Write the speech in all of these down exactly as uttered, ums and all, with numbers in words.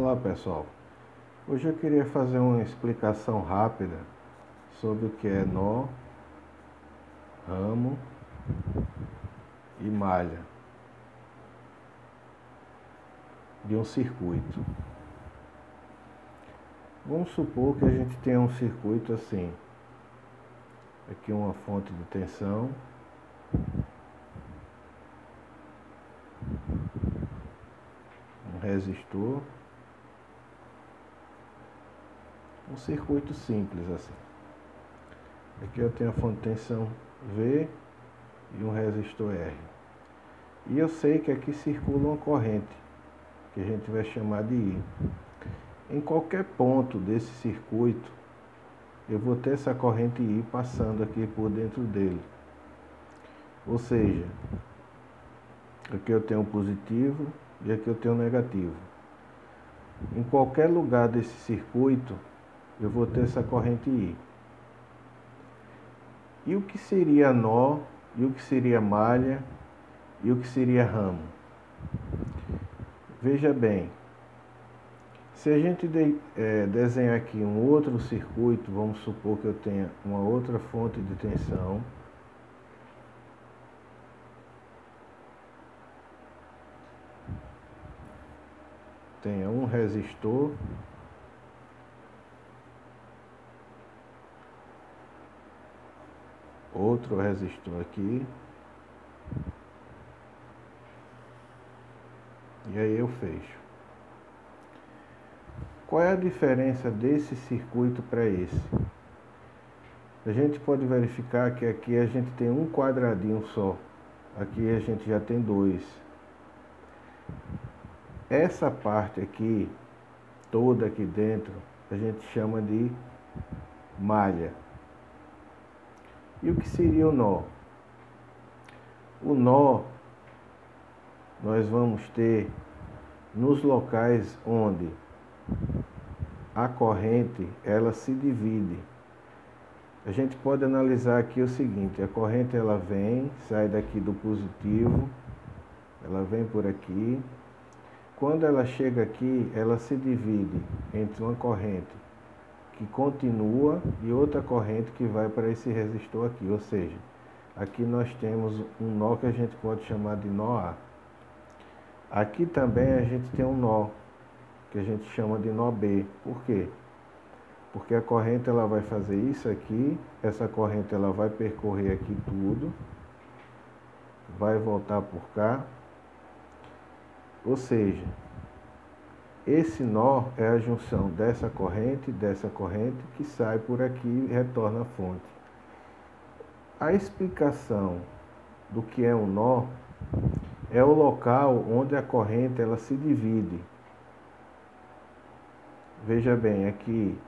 Olá pessoal, hoje eu queria fazer uma explicação rápida sobre o que é nó, ramo e malha de um circuito. Vamos supor que a gente tenha um circuito assim, aqui uma fonte de tensão, um resistor, um circuito simples assim. Aqui eu tenho a fonte de tensão V e um resistor R. E eu sei que aqui circula uma corrente, que a gente vai chamar de I. Em qualquer ponto desse circuito, eu vou ter essa corrente I passando aqui por dentro dele. Ou seja, aqui eu tenho um positivo e aqui eu tenho um negativo. Em qualquer lugar desse circuito, eu vou ter essa corrente I. E o que seria nó, e o que seria malha, e o que seria ramo? Veja bem, se a gente de, é, desenhar aqui um outro circuito, vamos supor que eu tenha uma outra fonte de tensão, tenha um resistor, outro resistor aqui, e aí eu fecho. Qual é a diferença desse circuito para esse? A gente pode verificar que aqui a gente tem um quadradinho só, aqui a gente já tem dois. Essa parte aqui, toda aqui dentro, a gente chama de malha. E o que seria o nó? O nó nós vamos ter nos locais onde a corrente ela se divide. A gente pode analisar aqui o seguinte: a corrente ela vem, sai daqui do positivo, ela vem por aqui. Quando ela chega aqui, ela se divide entre uma corrente que continua e outra corrente que vai para esse resistor aqui, ou seja, aqui nós temos um nó que a gente pode chamar de nó A. Aqui também a gente tem um nó que a gente chama de nó B. Por quê? Porque a corrente ela vai fazer isso aqui, essa corrente ela vai percorrer aqui tudo, vai voltar por cá, ou seja, esse nó é a junção dessa corrente, dessa corrente, que sai por aqui e retorna à fonte. A explicação do que é um nó é o local onde a corrente ela se divide. Veja bem, aqui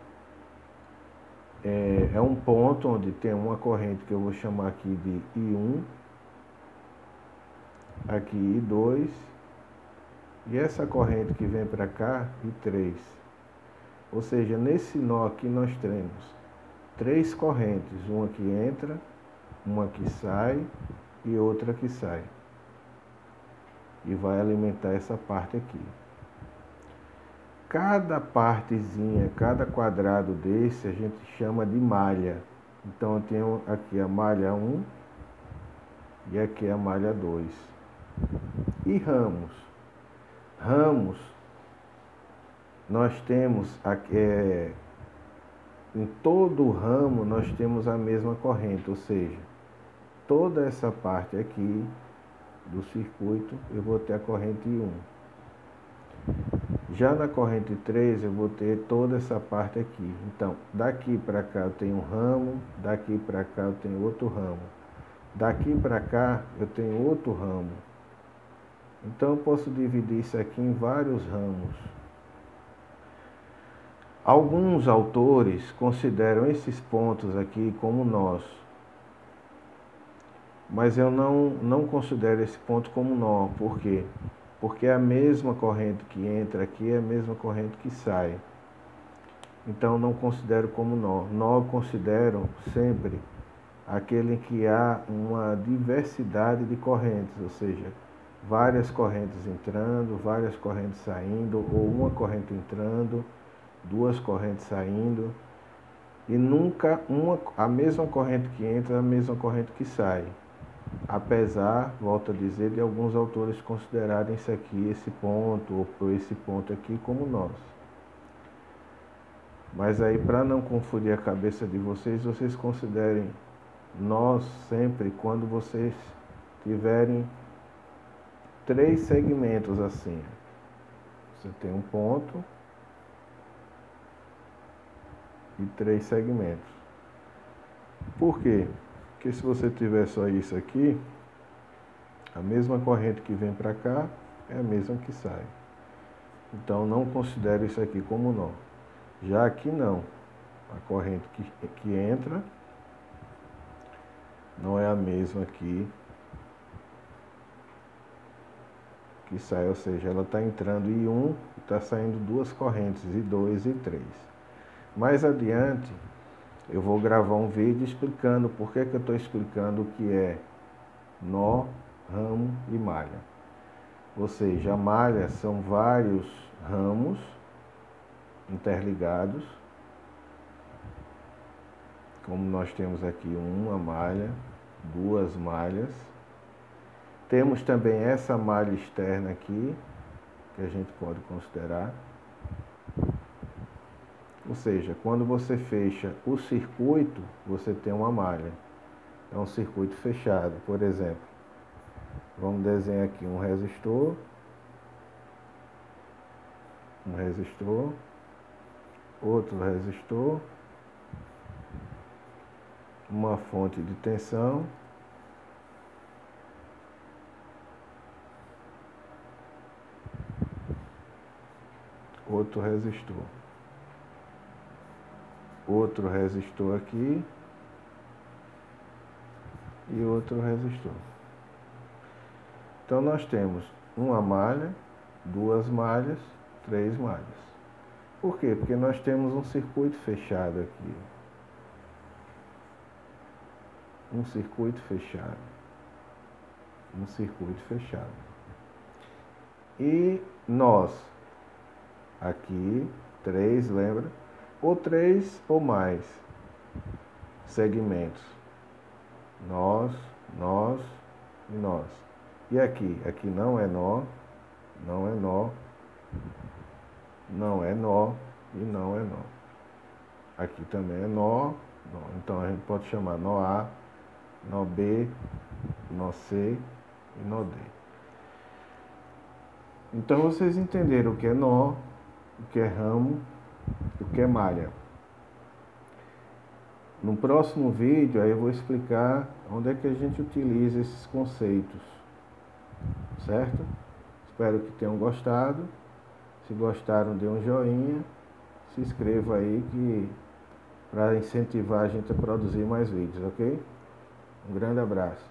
é, é um ponto onde tem uma corrente que eu vou chamar aqui de I um, aqui I dois, e essa corrente que vem para cá, I três. Ou seja, nesse nó aqui nós temos três correntes, uma que entra, uma que sai e outra que sai. E vai alimentar essa parte aqui. Cada partezinha, cada quadrado desse a gente chama de malha. Então eu tenho aqui a malha um e aqui a malha dois. E ramos. Ramos, nós temos, é, em todo o ramo nós temos a mesma corrente, ou seja, toda essa parte aqui do circuito eu vou ter a corrente I um. Já na corrente três eu vou ter toda essa parte aqui. Então, daqui para cá eu tenho um ramo, daqui para cá eu tenho outro ramo, daqui para cá eu tenho outro ramo. Então eu posso dividir isso aqui em vários ramos. Alguns autores consideram esses pontos aqui como nós, mas eu não, não considero esse ponto como nó. Por quê? Porque é a mesma corrente que entra aqui é a mesma corrente que sai. Então eu não considero como nó. Nó eu considero sempre aquele em que há uma diversidade de correntes, ou seja, várias correntes entrando, várias correntes saindo, ou uma corrente entrando, duas correntes saindo, e nunca uma, a mesma corrente que entra, a mesma corrente que sai. Apesar, volto a dizer, de alguns autores considerarem isso aqui, esse ponto, ou esse ponto aqui, como nosso. Mas aí, para não confundir a cabeça de vocês, vocês considerem nós sempre quando vocês tiverem três segmentos assim. Você tem um ponto e três segmentos. Por quê? Porque se você tiver só isso aqui, a mesma corrente que vem para cá é a mesma que sai. Então não considere isso aqui como nó. Já aqui não. A corrente que, que entra não é a mesma aqui que sai, ou seja, ela está entrando em um, está saindo duas correntes, e dois e três. Mais adiante, eu vou gravar um vídeo explicando por que que eu estou explicando o que é nó, ramo e malha. Ou seja, a malha são vários ramos interligados, como nós temos aqui uma malha, duas malhas. Temos também essa malha externa aqui, que a gente pode considerar. Ou seja, quando você fecha o circuito, você tem uma malha. É um circuito fechado, por exemplo. Vamos desenhar aqui um resistor. Um resistor. Outro resistor. Uma fonte de tensão. Outro resistor. Outro resistor aqui. E outro resistor. Então nós temos uma malha, duas malhas, três malhas. Por quê? Porque nós temos um circuito fechado aqui. Um circuito fechado. Um circuito fechado. E nós, aqui, três, lembra? Ou três ou mais segmentos. Nós, nós e nós. E aqui? Aqui não é nó, não é nó, não é nó e não é nó. Aqui também é nó, nó. Então a gente pode chamar nó A, nó B, nó C e nó D. Então vocês entenderam o que é nó, o que é ramo, o que é malha. No próximo vídeo aí eu vou explicar onde é que a gente utiliza esses conceitos, certo? Espero que tenham gostado. Se gostaram, dê um joinha, se inscreva aí que para incentivar a gente a produzir mais vídeos, ok? Um grande abraço.